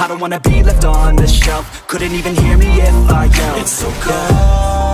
I don't wanna be left on the shelf. Couldn't even hear me if I yelled. It's so cold